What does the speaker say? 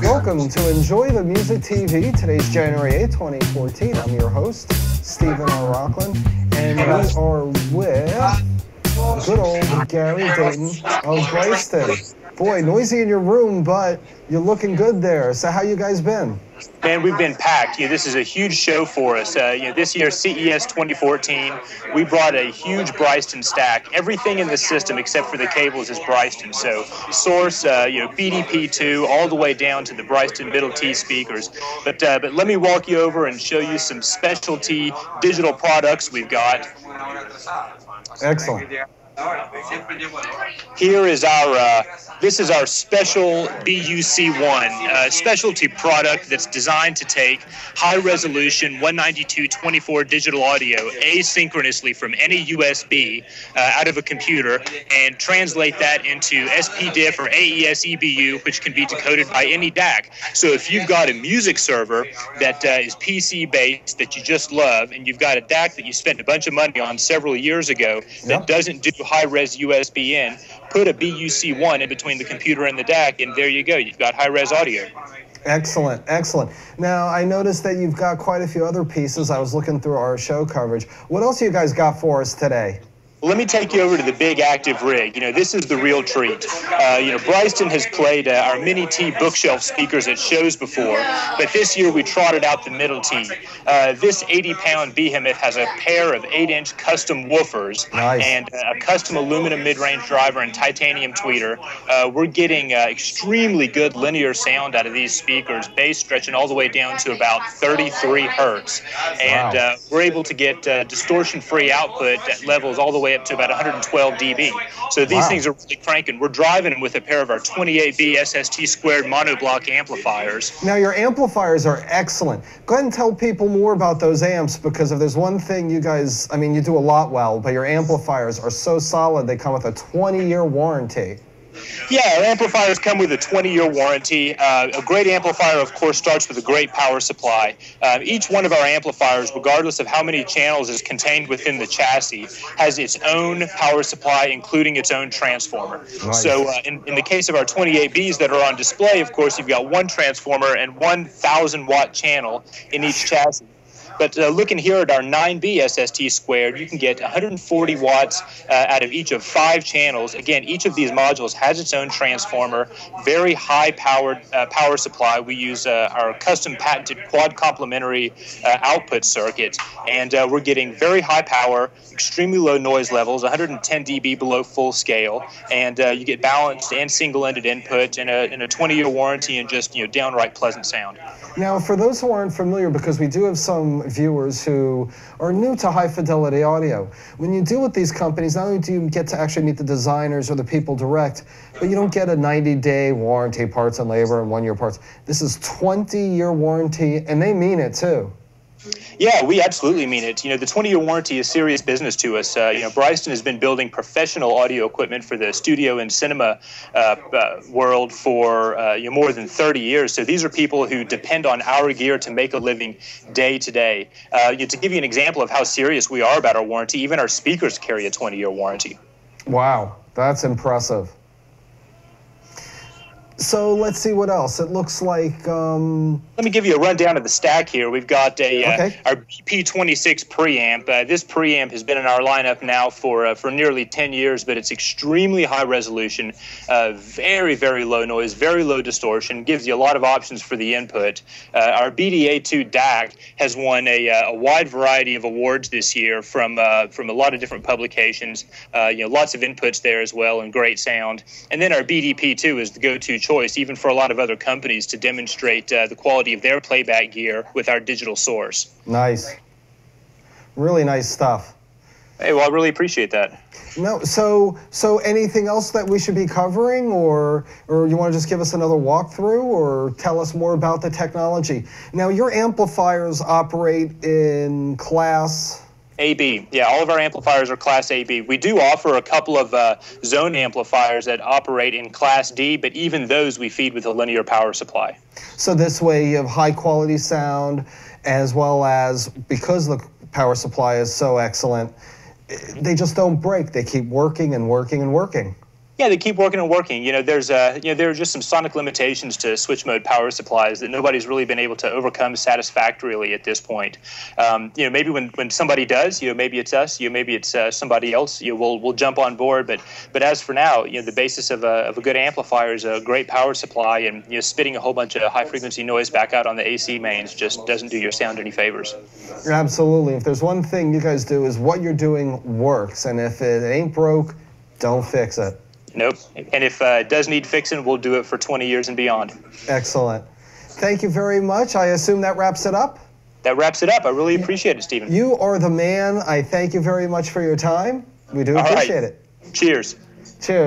Welcome to Enjoy the Music TV. Today's January 8, 2014. I'm your host, Steven R. Rochlin, and we are with good old Gary Dayton of Bryston. Boy, noisy in your room, but you're looking good there. So how you guys been? Man, we've been packed. This is a huge show for us. This year, CES 2014, we brought a huge Bryston stack. Everything in the system except for the cables is Bryston. So source, BDP-2, all the way down to the Bryston middle T speakers. But let me walk you over and show you some specialty digital products we've got. Excellent. Here is our, this is our special BUC-1 specialty product that's designed to take high-resolution 192.24 digital audio asynchronously from any USB out of a computer and translate that into SPDIF or AES-EBU, which can be decoded by any DAC. So if you've got a music server that is PC-based that you just love, and you've got a DAC that you spent a bunch of money on several years ago that doesn't do high-res USB in, put a BUC-1 in between the computer and the DAC, and there you go. You've got high-res audio. Excellent, excellent. Now, I noticed that you've got quite a few other pieces. I was looking through our show coverage. What else you guys got for us today? Let me take you over to the big active rig. This is the real treat. Bryston has played our mini T bookshelf speakers at shows before, but this year we trotted out the middle T. This 80-pound behemoth has a pair of 8-inch custom woofers and a custom aluminum mid-range driver and titanium tweeter. We're getting extremely good linear sound out of these speakers, bass stretching all the way down to about 33 hertz. And we're able to get distortion-free output at levels all the way up to about 112 dB. So these things are really cranking. We're driving them with a pair of our 28B SST2 monoblock amplifiers. Now your amplifiers are excellent. Go ahead and tell people more about those amps, because if there's one thing you guys, you do a lot well, but your amplifiers are so solid. They come with a 20-year warranty. Yeah, our amplifiers come with a 20-year warranty. A great amplifier, of course, starts with a great power supply. Each one of our amplifiers, regardless of how many channels is contained within the chassis, has its own power supply, including its own transformer. Nice. So in the case of our 28Bs that are on display, of course, you've got one transformer and 1,000-watt channel in each chassis. But looking here at our 9B SST2, you can get 140 watts out of each of 5 channels. Again, each of these modules has its own transformer, very high-powered power supply. We use our custom-patented quad complementary output circuit, and we're getting very high power, extremely low noise levels, 110 dB below full scale, and you get balanced and single-ended input and a 20-year warranty and just downright pleasant sound. Now, for those who aren't familiar, because we do have some viewers who are new to high fidelity audio. When you deal with these companies, not only do you get to actually meet the designers or the people direct, but you don't get a 90-day warranty parts and labor and 1-year parts. This is 20-year warranty, and they mean it too. Yeah, we absolutely mean it. The 20-year warranty is serious business to us. Bryston has been building professional audio equipment for the studio and cinema world for more than 30 years. So these are people who depend on our gear to make a living day to day. To give you an example of how serious we are about our warranty, even our speakers carry a 20-year warranty. Wow, that's impressive. So let's see what else. It looks like... Let me give you a rundown of the stack here. We've got our BP26 preamp. This preamp has been in our lineup now for nearly 10 years, but it's extremely high resolution, very, very low noise, very low distortion, gives you a lot of options for the input. Our BDA2 DAC has won a wide variety of awards this year from a lot of different publications. Lots of inputs there as well and great sound. And then our BDP-2 is the go-to choice, even for a lot of other companies, to demonstrate the quality of their playback gear with our digital source. Nice. Really nice stuff. Hey, well, I really appreciate that. No, so anything else that we should be covering, or you want to just give us another walkthrough, or tell us more about the technology? Now, your amplifiers operate in class... AB. Yeah, all of our amplifiers are Class AB. We do offer a couple of zone amplifiers that operate in Class D, but even those we feed with a linear power supply. So this way you have high-quality sound, as well as, because the power supply is so excellent, they just don't break. They keep working and working and working. Yeah, they keep working and working. You know, there's there are just some sonic limitations to switch mode power supplies that nobody's really been able to overcome satisfactorily at this point. Maybe when somebody does, maybe it's us, maybe it's somebody else, we'll jump on board. But as for now, the basis of a good amplifier is a great power supply, and spitting a whole bunch of high frequency noise back out on the AC mains just doesn't do your sound any favors. Absolutely. If there's one thing you guys do is what you're doing works, and if it ain't broke, don't fix it. Nope. And if it does need fixing, we'll do it for 20 years and beyond. Excellent. Thank you very much. I assume that wraps it up? That wraps it up. I really appreciate it, Stephen. You are the man. I thank you very much for your time. We do appreciate it. Cheers. Cheers.